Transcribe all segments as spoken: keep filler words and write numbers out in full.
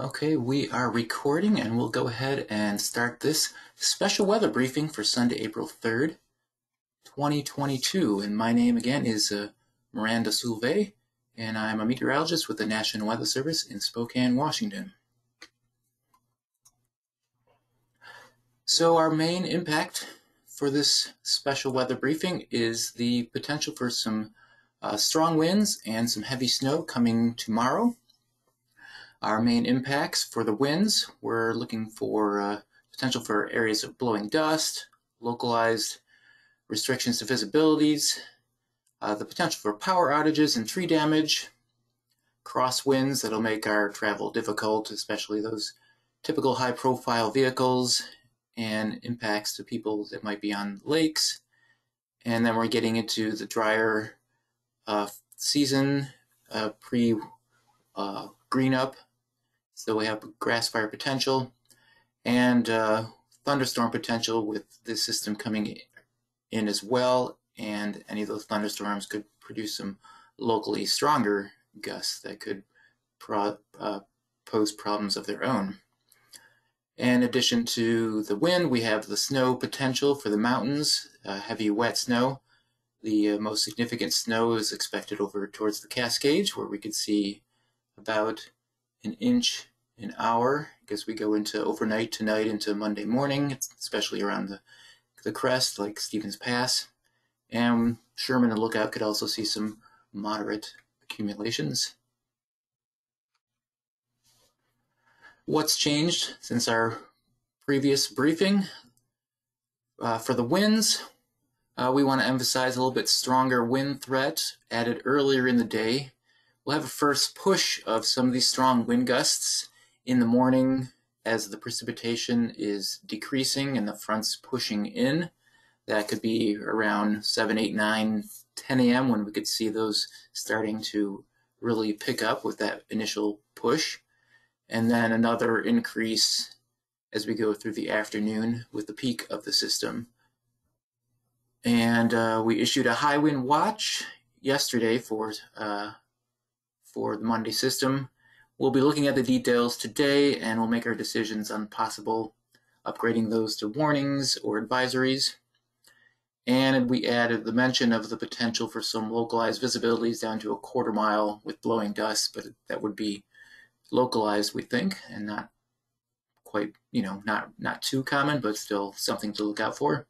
Okay, we are recording and we'll go ahead and start this special weather briefing for Sunday, April third, twenty twenty-two. And my name again is uh, Miranda Souve, and I'm a meteorologist with the National Weather Service in Spokane, Washington. So our main impact for this special weather briefing is the potential for some uh, strong winds and some heavy snow coming tomorrow. Our main impacts for the winds, we're looking for uh, potential for areas of blowing dust, localized restrictions to visibilities, uh, the potential for power outages and tree damage, crosswinds that'll make our travel difficult, especially those typical high-profile vehicles, and impacts to people that might be on lakes. And then we're getting into the drier uh, season, uh, pre uh, green up. So we have grass fire potential and uh, thunderstorm potential with this system coming in as well, and any of those thunderstorms could produce some locally stronger gusts that could pro uh, pose problems of their own. In addition to the wind, we have the snow potential for the mountains, uh, heavy wet snow. The uh, most significant snow is expected over towards the Cascades, where we could see about an inch an hour because we go into overnight tonight into Monday morning, especially around the, the crest like Stevens Pass. And Sherman and Lookout could also see some moderate accumulations. What's changed since our previous briefing? Uh, for the winds, uh, we want to emphasize a little bit stronger wind threat added earlier in the day. We'll have a first push of some of these strong wind gusts in the morning as the precipitation is decreasing and the front's pushing in. That could be around seven, eight, nine, ten a m when we could see those starting to really pick up with that initial push. And then another increase as we go through the afternoon with the peak of the system. And uh, we issued a high wind watch yesterday for, uh, for the Monday system. We'll be looking at the details today, and we'll make our decisions on possible upgrading those to warnings or advisories. And we added the mention of the potential for some localized visibilities down to a quarter mile with blowing dust, but that would be localized, we think, and not quite, you know, not not too common, but still something to look out for.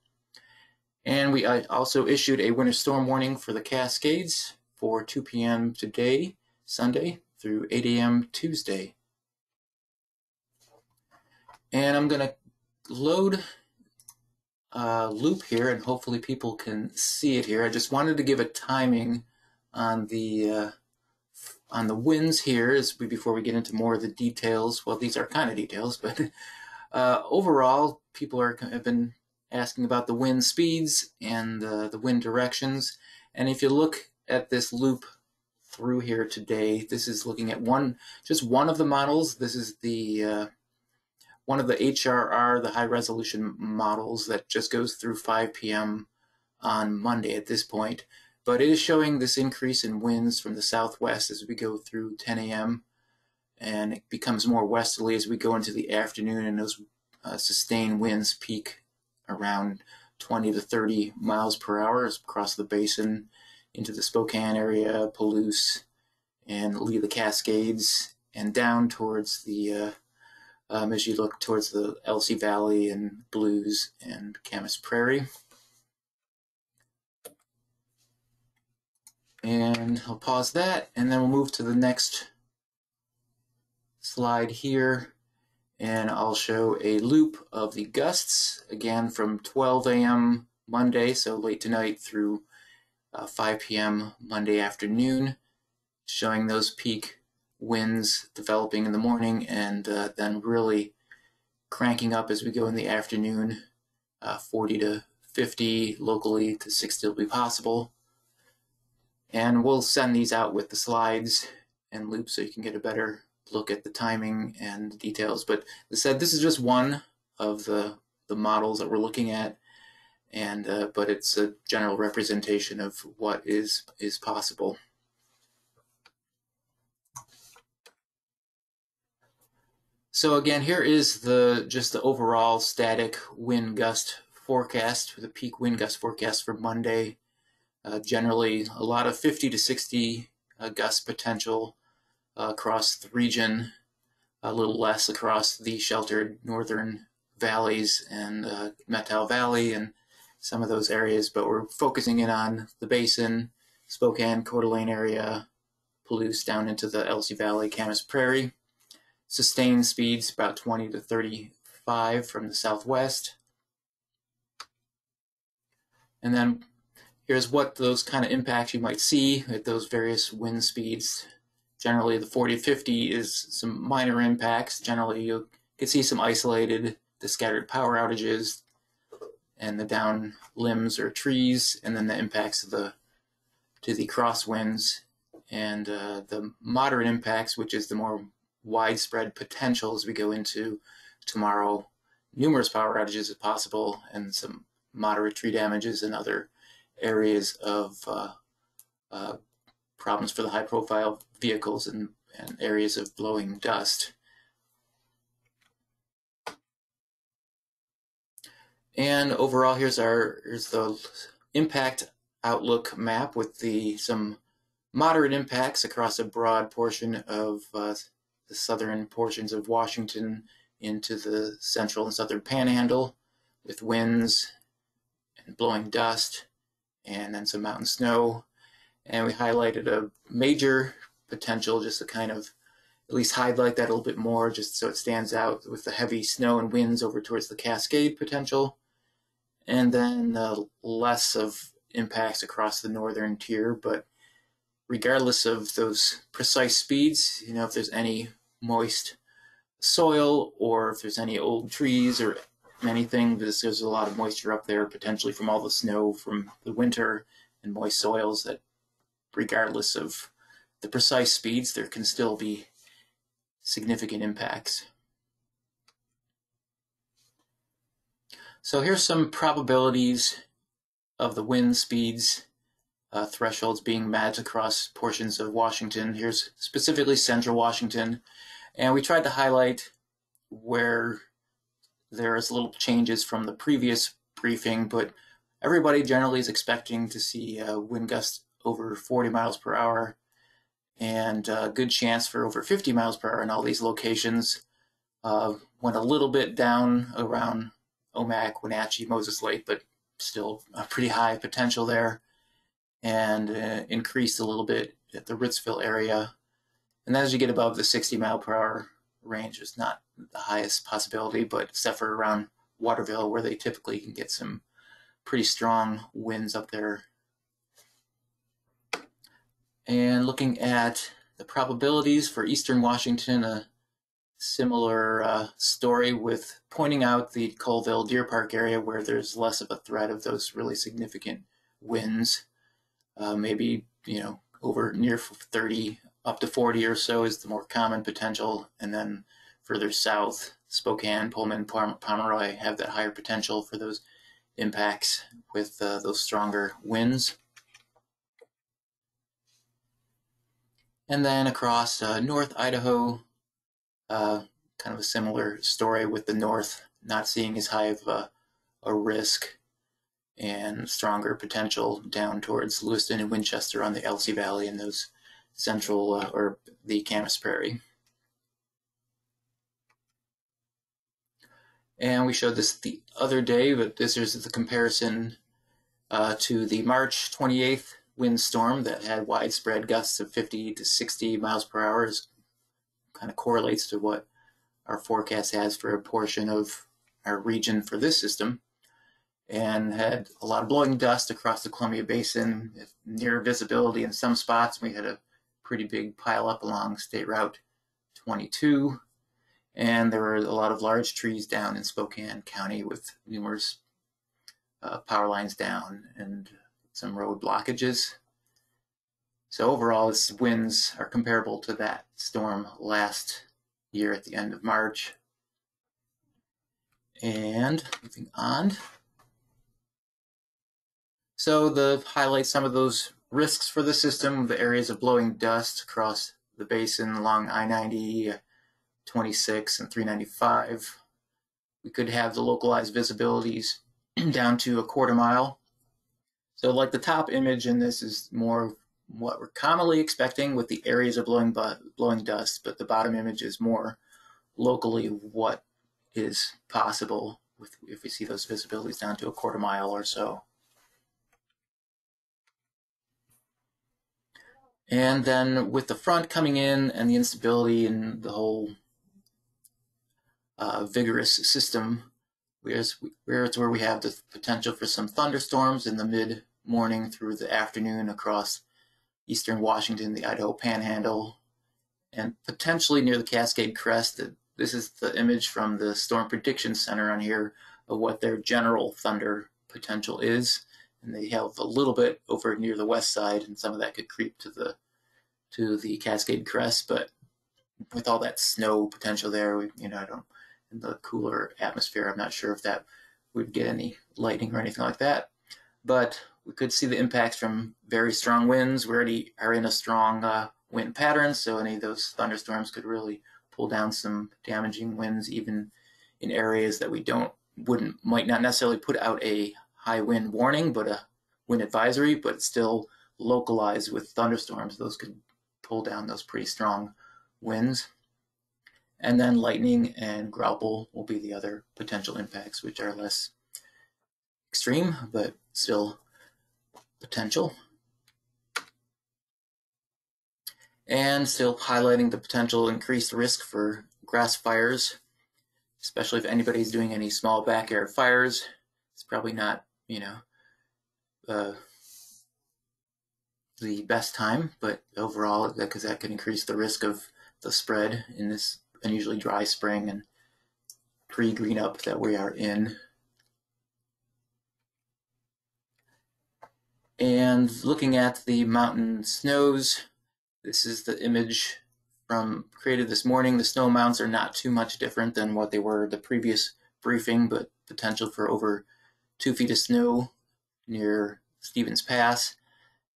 And we also issued a winter storm warning for the Cascades for two p m today, Sunday, through eight a m Tuesday. And I'm gonna load a loop here, and hopefully people can see it here. I just wanted to give a timing on the uh, on the winds here is we, before we get into more of the details. Well, these are kind of details, but uh, overall, people are, have been asking about the wind speeds and uh, the wind directions. And if you look at this loop through here today, this is looking at one, just one of the models. This is the uh, one of the H R R, the high resolution models that just goes through five p m on Monday at this point. But it is showing this increase in winds from the southwest as we go through ten a m and it becomes more westerly as we go into the afternoon, and those uh, sustained winds peak around twenty to thirty miles per hour across the basin into the Spokane area, Palouse, and leave the Cascades and down towards the, uh, um, as you look towards the L C Valley and Blues and Camas Prairie. And I'll pause that, and then we'll move to the next slide here, and I'll show a loop of the gusts, again from twelve a m Monday, so late tonight, through uh, five p m Monday afternoon, showing those peak winds developing in the morning and uh, then really cranking up as we go in the afternoon, uh, forty to fifty locally to sixty will be possible. And we'll send these out with the slides and loops so you can get a better look at the timing and the details. But as I said, this is just one of the, the models that we're looking at, and uh, but it's a general representation of what is, is possible. So again, here is the just the overall static wind gust forecast for the peak wind gust forecast for Monday. Uh, generally, a lot of fifty to sixty uh, gust potential uh, across the region, a little less across the sheltered northern valleys and uh, Metal Valley and some of those areas, but we're focusing in on the basin, Spokane, Coeur d'Alene area, Palouse down into the L C Valley, Camas Prairie. Sustained speeds about twenty to thirty-five from the southwest. And then here's what those kind of impacts you might see at those various wind speeds. Generally the forty to fifty is some minor impacts. Generally you can see some isolated, the scattered power outages and the down limbs or trees, and then the impacts of the to the crosswinds and uh, the moderate impacts, which is the more widespread potential as we go into tomorrow. Numerous power outages if possible, and some moderate tree damages and other areas of uh, uh, problems for the high-profile vehicles and, and areas of blowing dust. And overall, here's our here's the impact outlook map with the some moderate impacts across a broad portion of uh, the southern portions of Washington into the central and southern panhandle, with winds and blowing dust and then some mountain snow. And we highlighted a major potential just to kind of at least highlight that a little bit more just so it stands out, with the heavy snow and winds over towards the Cascade potential, and then uh, less of impacts across the northern tier. But regardless of those precise speeds, you know, if there's any moist soil or if there's any old trees or anything, because there's a lot of moisture up there potentially from all the snow from the winter and moist soils, that regardless of the precise speeds, there can still be significant impacts. So here's some probabilities of the wind speeds Uh, thresholds being met across portions of Washington. Here's specifically central Washington, and we tried to highlight where there is little changes from the previous briefing, but everybody generally is expecting to see uh, wind gusts over forty miles per hour and a good chance for over fifty miles per hour in all these locations. Uh, went a little bit down around Omak, Wenatchee, Moses Lake, but still a pretty high potential there, and uh, increased a little bit at the Ritzville area. And as you get above the sixty mile per hour range, it's not the highest possibility, but except for around Waterville, where they typically can get some pretty strong winds up there. And looking at the probabilities for Eastern Washington, a similar uh, story, with pointing out the Colville Deer Park area where there's less of a threat of those really significant winds. Uh, maybe, you know, over near thirty, up to forty or so is the more common potential. And then further south, Spokane, Pullman, Pomeroy have that higher potential for those impacts with uh, those stronger winds. And then across uh, North Idaho, uh, kind of a similar story, with the north not seeing as high of a, a risk and stronger potential down towards Lewiston and Winchester on the L C Valley and those central uh, or the Camas Prairie. And we showed this the other day, but this is the comparison uh, to the March twenty-eighth windstorm that had widespread gusts of fifty to sixty miles per hour. It kind of correlates to what our forecast has for a portion of our region for this system, and had a lot of blowing dust across the Columbia Basin, near visibility in some spots. We had a pretty big pile up along State Route twenty-two, and there were a lot of large trees down in Spokane County, with numerous uh, power lines down and some road blockages. So overall, its winds are comparable to that storm last year at the end of March. And moving on. So the highlights some of those risks for the system, the areas of blowing dust across the basin along I ninety, twenty-six and three ninety-five. We could have the localized visibilities down to a quarter mile. So like the top image in this is more what we're commonly expecting with the areas of blowing, blowing dust, but the bottom image is more locally what is possible with, if we see those visibilities down to a quarter mile or so. And then with the front coming in and the instability and the whole uh, vigorous system, where's, where's where we have the potential for some thunderstorms in the mid-morning through the afternoon across eastern Washington, the Idaho Panhandle, and potentially near the Cascade Crest. This is the image from the Storm Prediction Center on here of what their general thunder potential is. And they have a little bit over near the west side, and some of that could creep to the to the Cascade Crest. But with all that snow potential there, we, you know, I don't, in the cooler atmosphere, I'm not sure if that would get any lightning or anything like that. But we could see the impacts from very strong winds. We already are in a strong uh, wind pattern, so any of those thunderstorms could really pull down some damaging winds, even in areas that we don't wouldn't might not necessarily put out a high wind warning, but a wind advisory, but still localized with thunderstorms. Those could pull down those pretty strong winds. And then lightning and grapple will be the other potential impacts, which are less extreme, but still potential. And still highlighting the potential increased risk for grass fires, especially if anybody's doing any small backyard fires. It's probably not, you know, uh, the best time, but overall, because that could increase the risk of the spread in this unusually dry spring and pre-green up that we are in. And looking at the mountain snows, this is the image from created this morning. The snow mounts are not too much different than what they were the previous briefing, but potential for over two feet of snow near Stevens Pass,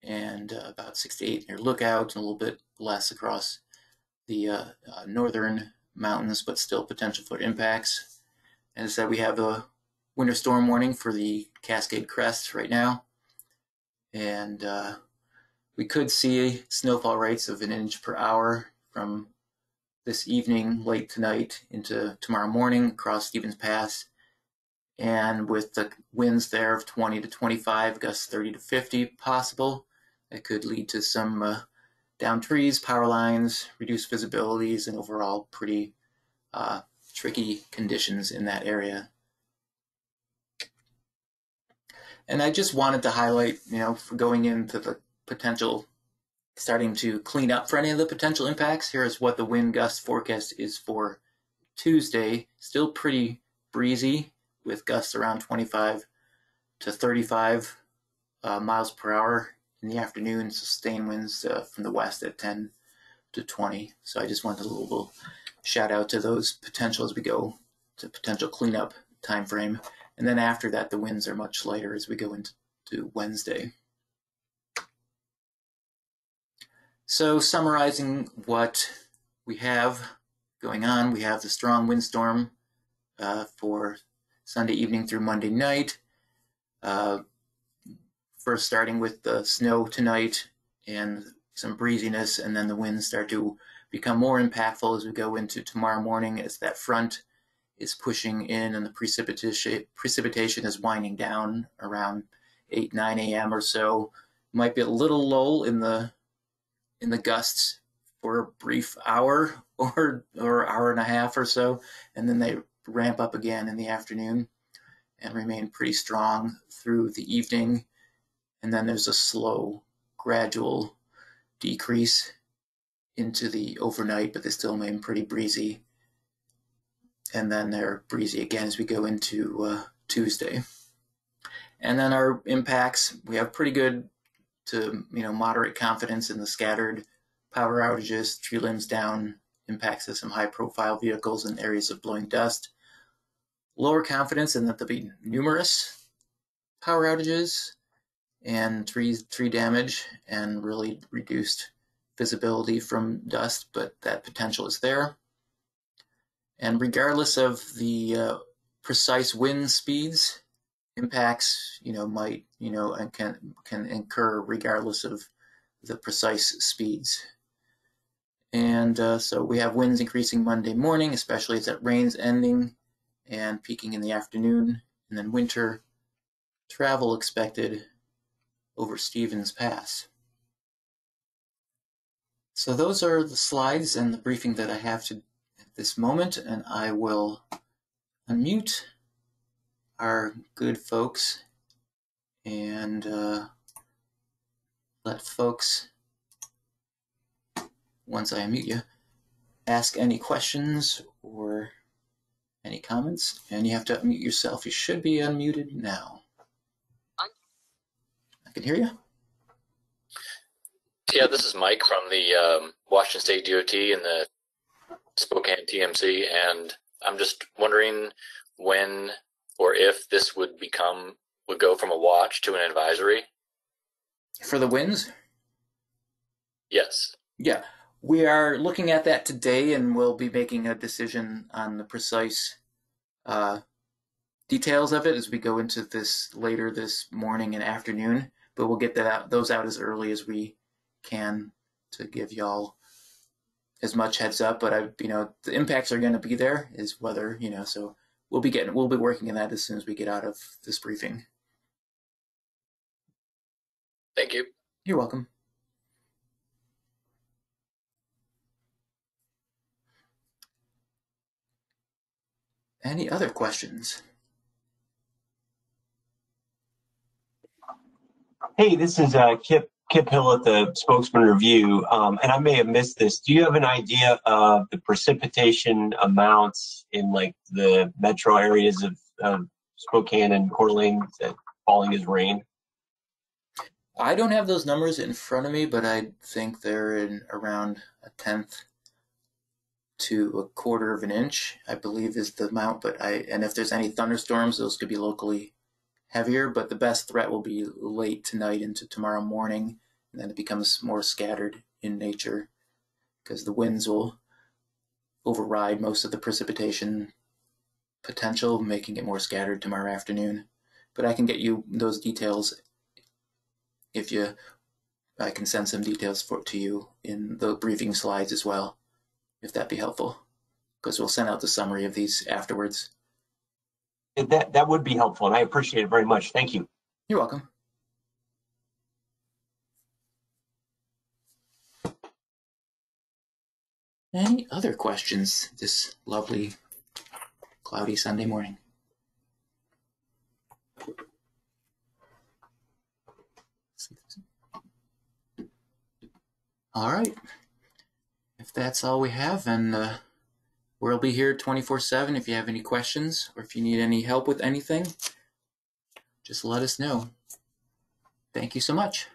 and uh, about six to eight near Lookout, and a little bit less across the uh, uh, northern mountains, but still potential for impacts. And as I said, we have a winter storm warning for the Cascade Crest right now, and uh, we could see snowfall rates of an inch per hour from this evening, late tonight, into tomorrow morning across Stevens Pass. And with the winds there of twenty to twenty-five, gusts thirty to fifty possible, that could lead to some uh, downed trees, power lines, reduced visibilities, and overall pretty uh, tricky conditions in that area. And I just wanted to highlight, you know, for going into the potential, starting to clean up for any of the potential impacts. Here is what the wind gust forecast is for Tuesday. Still pretty breezy, with gusts around twenty-five to thirty-five uh, miles per hour in the afternoon, sustained winds uh, from the west at ten to twenty. So I just wanted a little shout out to those potential as we go to potential cleanup time frame. And then after that, the winds are much lighter as we go into to Wednesday. So summarizing what we have going on, we have the strong windstorm uh, for Sunday evening through Monday night. Uh, first starting with the snow tonight and some breeziness, and then the winds start to become more impactful as we go into tomorrow morning as that front is pushing in and the precipitation precipitation is winding down around eight, nine A M or so. Might be a little lull in the in the gusts for a brief hour or or hour and a half or so, and then they ramp up again in the afternoon and remain pretty strong through the evening. And then there's a slow, gradual decrease into the overnight, but they still remain pretty breezy. And then they're breezy again as we go into uh, Tuesday. And then our impacts, we have pretty good to, you know, moderate confidence in the scattered power outages, tree limbs down, impacts of some high profile vehicles and areas of blowing dust. Lower confidence in that there'll be numerous power outages and tree, tree damage and really reduced visibility from dust, but that potential is there. And regardless of the uh, precise wind speeds, impacts, you know, might, you know, and can can incur regardless of the precise speeds. And uh, so we have winds increasing Monday morning, especially as that rain's ending and peaking in the afternoon, and then winter travel expected over Stevens Pass. So those are the slides and the briefing that I have to at this moment, and I will unmute our good folks and uh, let folks, once I unmute you, ask any questions or any comments, and you have to unmute yourself. You should be unmuted now. I can hear you. Yeah, this is Mike from the um, Washington State D O T and the Spokane T M C, and I'm just wondering when or if this would become, would go from a watch to an advisory. For the winds? Yes. Yeah, we are looking at that today, and we'll be making a decision on the precise uh, details of it as we go into this later this morning and afternoon, but we'll get that out, those out as early as we can to give y'all as much heads up. But I, you know, the impacts are going to be there is whether, you know, so we'll be getting, we'll be working on that as soon as we get out of this briefing. Thank you. You're welcome. Any other questions? Hey, this is uh, Kip. Kip Hill at the Spokesman Review, um, and I may have missed this. Do you have an idea of the precipitation amounts in like the metro areas of, of Spokane and Coeur d'Alene that falling as rain? I don't have those numbers in front of me, but I think they're in around a tenth to a quarter of an inch, I believe is the amount. But I, and if there's any thunderstorms, those could be locally heavier, but the best threat will be late tonight into tomorrow morning, and then it becomes more scattered in nature because the winds will override most of the precipitation potential, making it more scattered tomorrow afternoon. But I can get you those details if you, I can send some details for to you in the briefing slides as well, if that'd be helpful, because we'll send out the summary of these afterwards. That, that would be helpful, and I appreciate it very much. Thank you. You're welcome. Any other questions this lovely, cloudy Sunday morning? All right. If that's all we have, and uh, we'll be here twenty-four seven if you have any questions or if you need any help with anything, just let us know. Thank you so much.